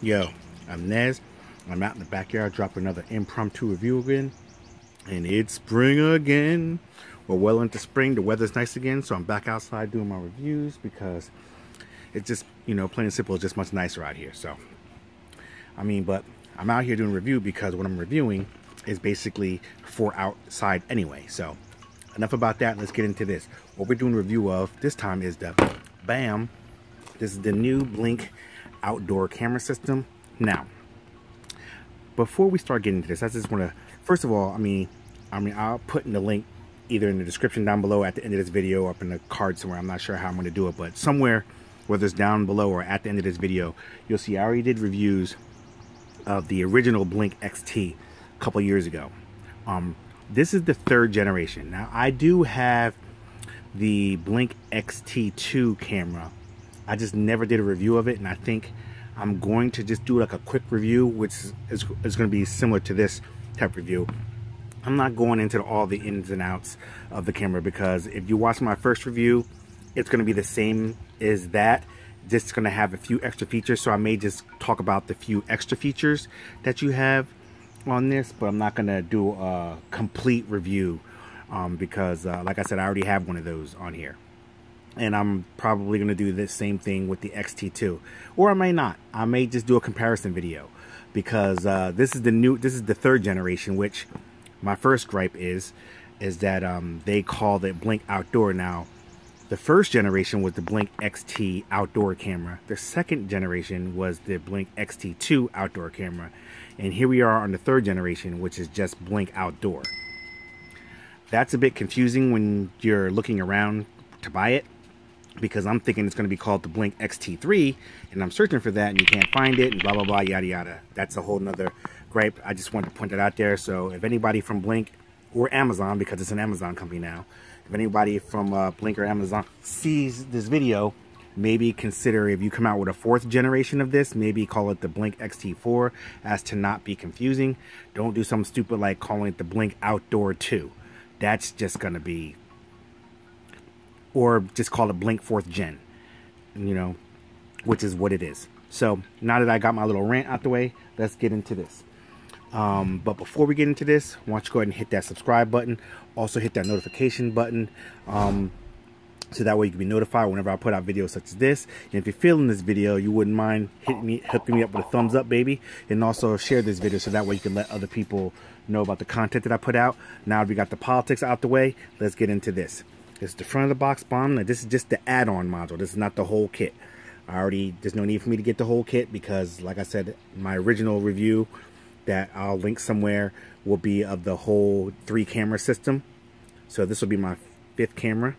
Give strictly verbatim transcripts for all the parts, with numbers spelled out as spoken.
Yo, I'm Nez. I'm out in the backyard dropping another impromptu review again. And it's spring again. We're well into spring. The weather's nice again. So I'm back outside doing my reviews because it's just, you know, plain and simple, it's just much nicer out here. So, I mean, but I'm out here doing a review because what I'm reviewing is basically for outside anyway. So, enough about that. Let's get into this. What we're doing a review of this time is the BAM. This is the new Blink Outdoor camera system. Now, before we start getting into this, I just want to, first of all, I mean, I mean, I'll put in the link either in the description down below at the end of this video or up in the card somewhere. I'm not sure how I'm going to do it, but somewhere, whether it's down below or at the end of this video, you'll see I already did reviews of the original Blink X T a couple years ago. Um, this is the third generation. Now, I do have the Blink X T two camera. I just never did a review of it, and I think I'm going to just do like a quick review, which is, is going to be similar to this type of review. I'm not going into all the ins and outs of the camera because if you watch my first review, it's going to be the same as that. Just going to have a few extra features, so I may just talk about the few extra features that you have on this, but I'm not going to do a complete review um, because, uh, like I said, I already have one of those on here. And I'm probably going to do the same thing with the X T two, or I may not. I may just do a comparison video because uh, this is the new, this is the third generation. Which my first gripe is, is that um, they call it Blink Outdoor now. The first generation was the Blink X T outdoor camera. The second generation was the Blink X T two outdoor camera, and here we are on the third generation, which is just Blink Outdoor. That's a bit confusing when you're looking around to buy it, because I'm thinking it's going to be called the Blink X T three, and I'm searching for that and you can't find it and blah blah blah yada yada. That's a whole nother gripe. I just wanted to point that out there. So if anybody from Blink or Amazon, because it's an Amazon company now, if anybody from uh, Blink or Amazon sees this video, maybe consider, if you come out with a fourth generation of this, maybe call it the Blink X T four, as to not be confusing. Don't do something stupid like calling it the Blink Outdoor two. That's just going to be, or just call it Blink fourth Gen, you know, which is what it is. So now that I got my little rant out the way, let's get into this. Um, but before we get into this, why don't you go ahead and hit that subscribe button. Also hit that notification button. Um, so that way you can be notified whenever I put out videos such as this. And if you're feeling this video, you wouldn't mind hitting me, hooking me up with a thumbs up, baby. And also share this video so that way you can let other people know about the content that I put out. Now that we got the politics out the way, let's get into this. This is the front of the box bomb. Now, this is just the add-on module. This is not the whole kit. I already, there's no need for me to get the whole kit because, like I said, my original review that I'll link somewhere will be of the whole three camera system. So this will be my fifth camera.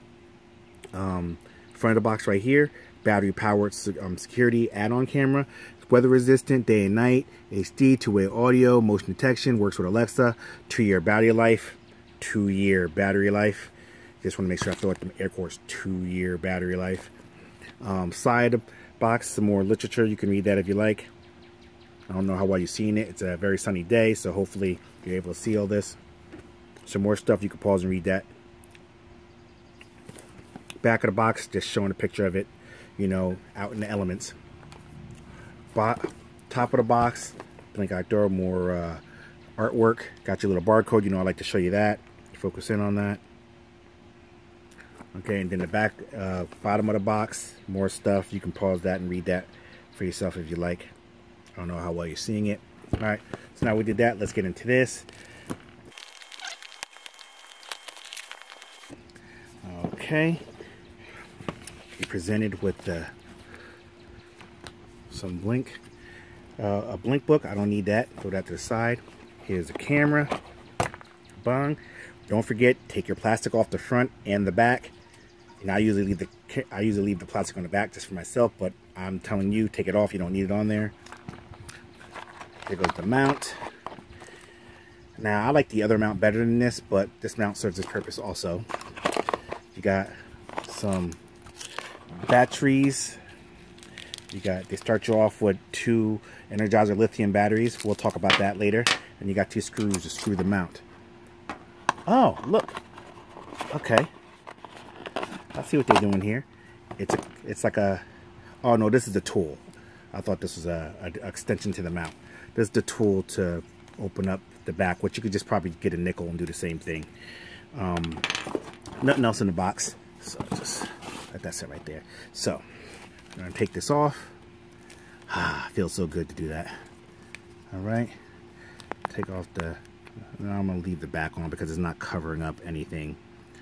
Um, front of the box right here, battery powered um, security add-on camera. It's weather resistant, day and night, H D, two-way audio, motion detection, works with Alexa, two-year battery life, two-year battery life. Just want to make sure I throw out the air quotes, two-year battery life. Um, side box, some more literature. You can read that if you like. I don't know how well you've seen it. It's a very sunny day, so hopefully you're able to see all this. Some more stuff. You can pause and read that. Back of the box, just showing a picture of it, you know, out in the elements. Bo top of the box, Blink Outdoor, more uh, artwork. Got your little barcode. You know, I like to show you that. Focus in on that. Okay, and then the back, uh, bottom of the box, more stuff. You can pause that and read that for yourself if you like. I don't know how well you're seeing it. All right, so now we did that. Let's get into this. Okay. You're presented with uh, some Blink, uh, a Blink book. I don't need that. Throw that to the side. Here's a camera. Bong. Don't forget, take your plastic off the front and the back. And I usually leave the I usually leave the plastic on the back just for myself, but I'm telling you, take it off. You don't need it on there. Here goes the mount. Now I like the other mount better than this, but this mount serves its purpose also. You got some batteries. You got, they start you off with two Energizer lithium batteries. We'll talk about that later. And you got two screws to screw the mount. Oh, look. Okay. I see what they're doing here. It's a, it's like a, oh no, this is a tool. I thought this was a, a extension to the mount. There's the tool to open up the back, which you could just probably get a nickel and do the same thing. Um, nothing else in the box, so just let that sit right there. So I'm gonna take this off. Ah, feels so good to do that. All right, take off the. Now I'm gonna leave the back on because it's not covering up anything.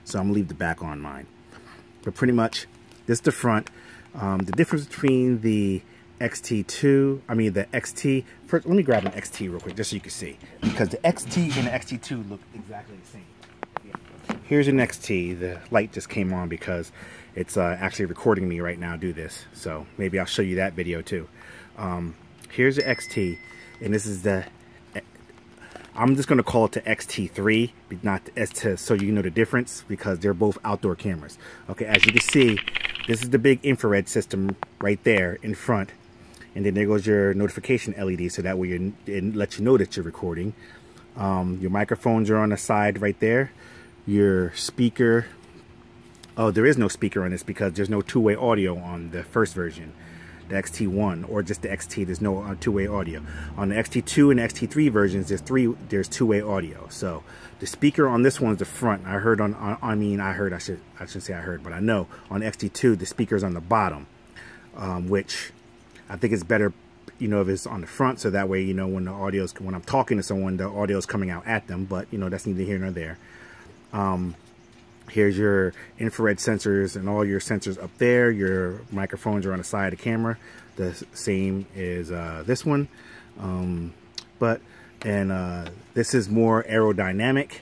So I'm gonna leave the back on mine. But pretty much, this is the front. Um, the difference between the X T two, I mean the X T. First, let me grab an X T real quick just so you can see, because the X T and the X T two look exactly the same. Yeah. Here's an X T. The light just came on because it's uh, actually recording me right now. Do this, so maybe I'll show you that video too. Um, here's the X T, and this is the. I'm just gonna call it the X T three, but not the S two, so you know the difference, because they're both outdoor cameras. Okay, as you can see, this is the big infrared system right there in front, and then there goes your notification L E D, so that way you're, it lets you know that you're recording. Um, your microphones are on the side right there. Your speaker, oh, there is no speaker on this because there's no two-way audio on the first version. The X T one or just the X T, there's no uh, two-way audio. On the X T two and the X T three versions, there's three, there's two-way audio. So the speaker on this one's the front. I heard on, on I mean, I heard, I should, I shouldn't say I heard, but I know on X T two the speaker's on the bottom, um, which I think is better, you know, if it's on the front, so that way you know when the audio's, when I'm talking to someone, the audio's coming out at them. But you know, that's neither here nor there. Um, Here's your infrared sensors and all your sensors up there. Your microphones are on the side of the camera. The same is uh, this one. Um, but, and uh, this is more aerodynamic,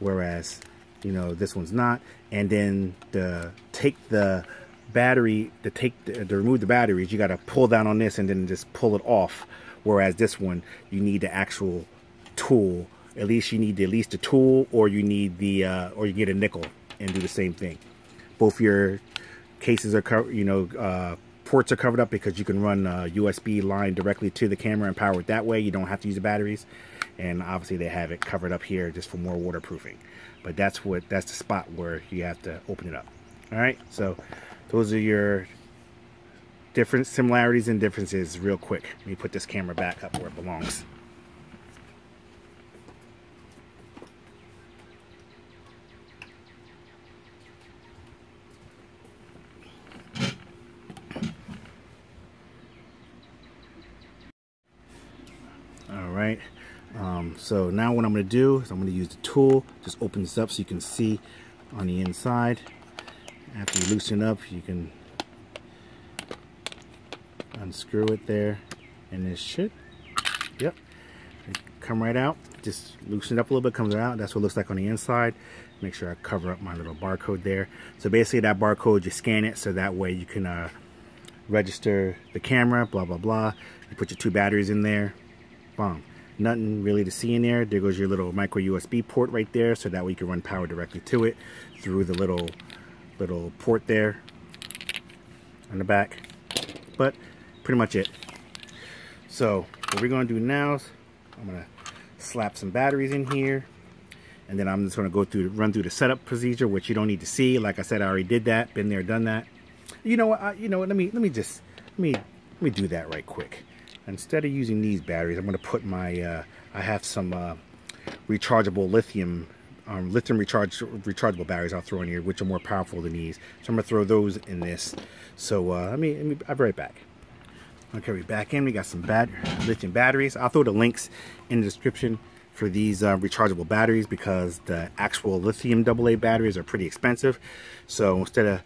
whereas, you know, this one's not. And then the take the battery, to, take the, to remove the batteries, you got to pull down on this and then just pull it off. Whereas this one, you need the actual tool. At least you need the, at least the tool, or you need the, uh, or you get a nickel and do the same thing. Both your cases are, you know, uh, ports are covered up because you can run a U S B line directly to the camera and power it that way. You don't have to use the batteries, and obviously they have it covered up here just for more waterproofing. But that's what, that's the spot where you have to open it up. All right, so those are your different similarities and differences. Real quick, let me put this camera back up where it belongs. Right. Um, so now what I'm going to do is I'm going to use the tool, just open this up so you can see on the inside. After you loosen up, you can unscrew it there, and this should, yep, come right out. Just loosen it up a little bit, comes out. That's what it looks like on the inside. Make sure I cover up my little barcode there. So basically that barcode, you scan it so that way you can uh, register the camera, blah, blah, blah. You put your two batteries in there. Bomb. Nothing really to see in there. There goes your little micro U S B port right there, so that way you can run power directly to it through the little little port there on the back. But pretty much it. So what we're gonna do now is I'm gonna slap some batteries in here, and then I'm just gonna go through run through the setup procedure, which you don't need to see. Like I said, I already did that. Been there, done that. You know what? I, you know what? Let me let me just let me let me do that right quick. Instead of using these batteries, I'm going to put my, uh, I have some uh, rechargeable lithium, um, lithium recharge, rechargeable batteries I'll throw in here, which are more powerful than these. So I'm going to throw those in this. So uh, let me, let me, I'll be right back. Okay, we're back in. We got some bad lithium batteries. I'll throw the links in the description for these uh, rechargeable batteries, because the actual lithium double A batteries are pretty expensive. So instead of,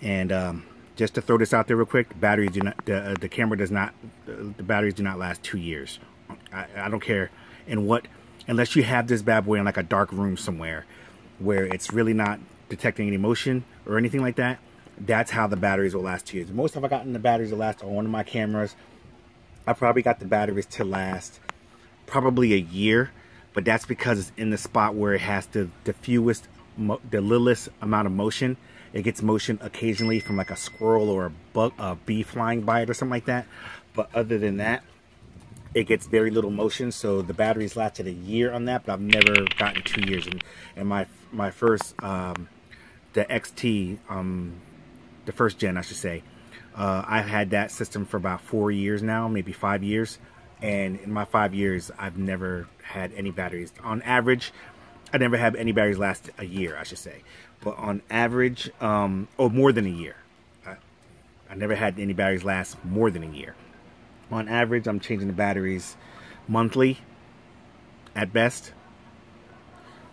and, um, just to throw this out there real quick, the batteries do not, the, the camera does not, the batteries do not last two years. I, I don't care in what, unless you have this bad boy in like a dark room somewhere where it's really not detecting any motion or anything like that, that's how the batteries will last two years. Most of I've gotten the batteries to last on one of my cameras. I probably got the batteries to last probably a year, but that's because it's in the spot where it has the, the fewest, the littlest amount of motion. It gets motion occasionally from like a squirrel or a, bug, a bee flying by it or something like that. But other than that, it gets very little motion. So the batteries lasted a year on that, but I've never gotten two years. And, and my my first, um, the X T, um, the first gen, I should say, Uh, I've had that system for about four years now, maybe five years. And in my five years, I've never had any batteries. On average, I never have any batteries last a year, I should say. But on average, um, or more than a year. I, I never had any batteries last more than a year. On average, I'm changing the batteries monthly at best.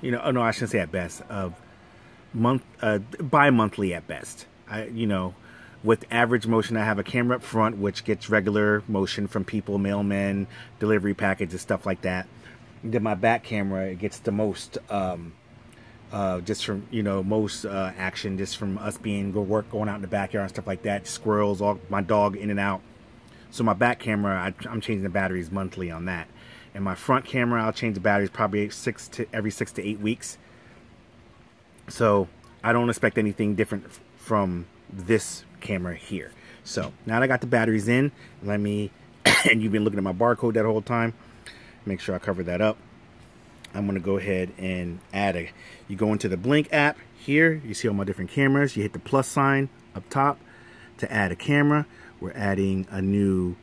You know, oh no, I shouldn't say at best. Uh, month, uh, bi-monthly at best. I, you know, with Average Motion, I have a camera up front, which gets regular motion from people, mailmen, delivery packages, stuff like that. And then my back camera, it gets the most, um, uh, just from, you know, most uh, action, just from us being go work, going out in the backyard and stuff like that. Squirrels, all my dog in and out. So my back camera, I, I'm changing the batteries monthly on that. And my front camera, I'll change the batteries probably six to every six to eight weeks. So I don't expect anything different from this camera here. So now that I got the batteries in, let me and you've been looking at my barcode that whole time, make sure I cover that up. I'm gonna go ahead and add a you go into the Blink app here, you see all my different cameras, you hit the plus sign up top to add a camera. We're adding a new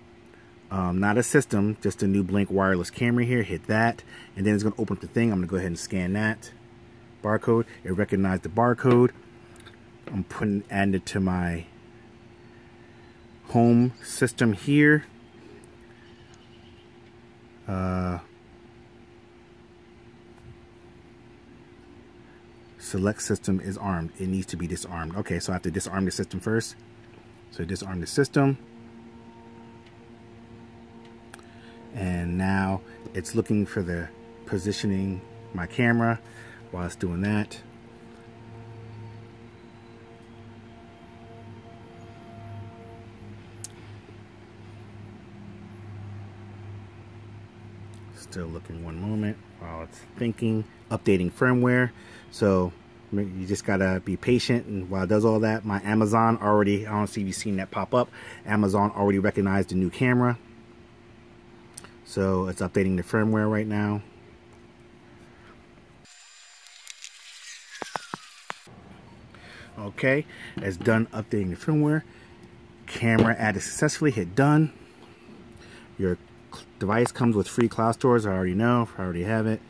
um, not a system, just a new Blink wireless camera here. Hit that and then it's gonna open up the thing. I'm gonna go ahead and scan that barcode. It recognized the barcode. I'm putting adding it to my home system here. Uh, select system is armed. It needs to be disarmed. Okay, so I have to disarm the system first. So disarm the system. And now it's looking for the positioning my camera while it's doing that. Still looking, one moment while it's thinking, updating firmware. So you just gotta be patient, and while it does all that, my Amazon already, I don't see if you've seen that pop up, Amazon already recognized the new camera. So it's updating the firmware right now. Okay, it's done updating the firmware. Camera added successfully, hit done. Your device comes with free cloud storage. I already know, I already have it.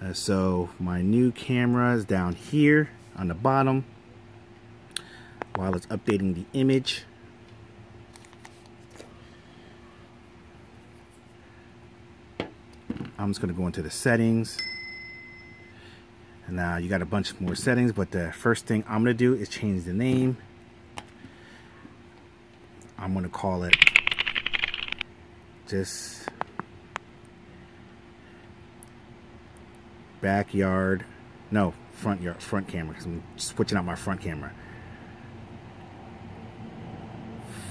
Uh, so my new camera is down here on the bottom while it's updating the image. I'm just going to go into the settings. And now you got a bunch more settings, but the first thing I'm going to do is change the name. I'm going to call it just backyard, no, front yard, front camera, because I'm switching out my front camera.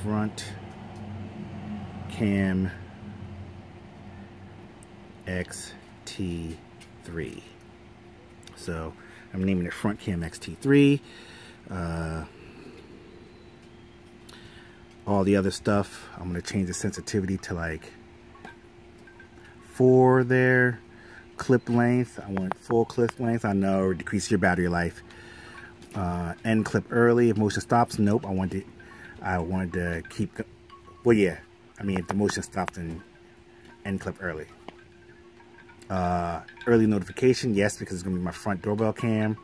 Front Cam X T three. So I'm naming it Front Cam X T three. Uh, all the other stuff, I'm going to change the sensitivity to like four there. Clip length, I want full clip length. I know, decrease your battery life. Uh, end clip early. If motion stops, nope. I wanted to, I wanted to keep. Well, yeah. I mean, if the motion stops, then end clip early. Uh, early notification, yes, because it's gonna be my front doorbell cam.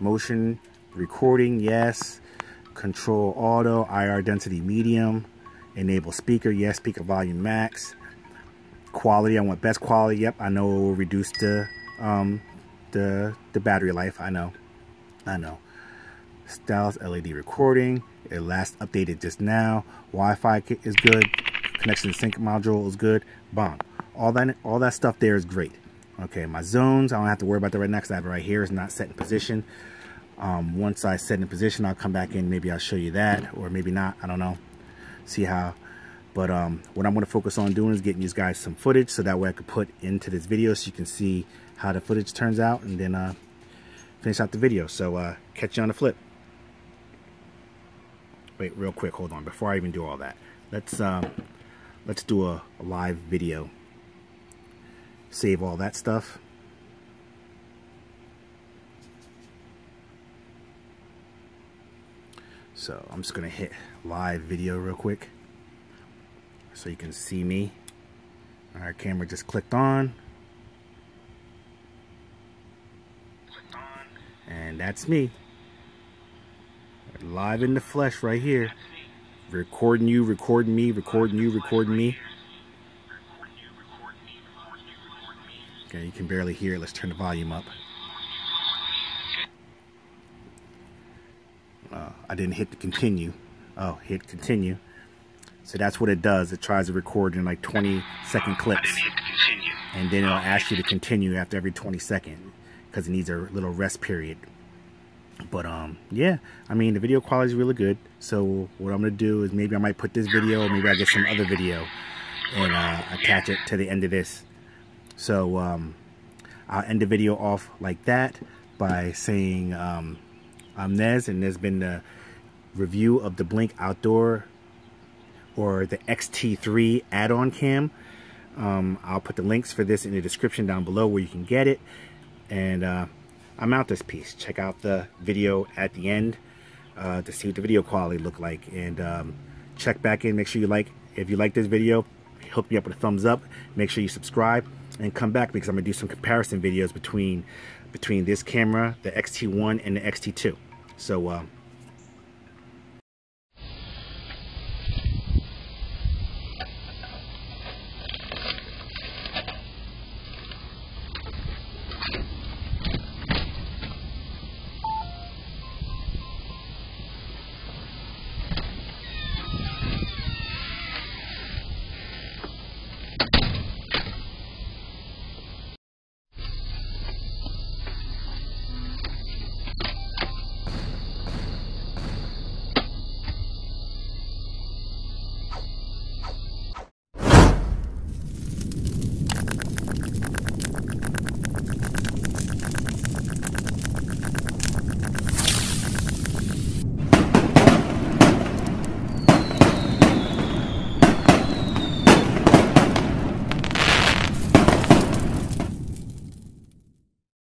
Motion recording, yes. Control auto, I R density medium, enable speaker, yes, speaker volume max, quality, I want best quality, yep, I know it will reduce the, um, the, the battery life, I know, I know, stylus L E D recording, it last updated just now, Wi-Fi is good, connection sync module is good, bomb, all that, all that stuff there is great. Okay, my zones, I don't have to worry about that right now because I have it right here, it's not set in position. Um, once I set in position, I'll come back in. Maybe I'll show you that, or maybe not. I don't know. See how. But um, what I'm going to focus on doing is getting these guys some footage, so that way I could put into this video, so you can see how the footage turns out, and then uh, finish out the video. So uh, catch you on the flip. Wait, real quick, hold on. Before I even do all that, let's um, let's do a, a live video. Save all that stuff. So I'm just gonna hit live video real quick so you can see me. Our camera just clicked on. Clicked on. And that's me. Live in the flesh right here. Recording you, recording me, recording you, recording me. Okay, you can barely hear. Let's turn the volume up. Uh, I didn't hit the continue. Oh, hit continue. So that's what it does. It tries to record in like twenty second clips. And then it'll ask you to continue after every twenty second because it needs a little rest period. But um, yeah, I mean, the video quality is really good. So what I'm gonna do is maybe I might put this video, maybe I get some other video and uh, attach it to the end of this. So um, I'll end the video off like that by saying um, I'm Nez, and there's been the review of the Blink Outdoor or the X T three add-on cam. Um, I'll put the links for this in the description down below where you can get it. And uh, I'm out this piece. Check out the video at the end uh, to see what the video quality looked like. And um, check back in. Make sure you like. If you like this video, hook me up with a thumbs up. Make sure you subscribe and come back because I'm going to do some comparison videos between between this camera, the X T one and the X T two. So um,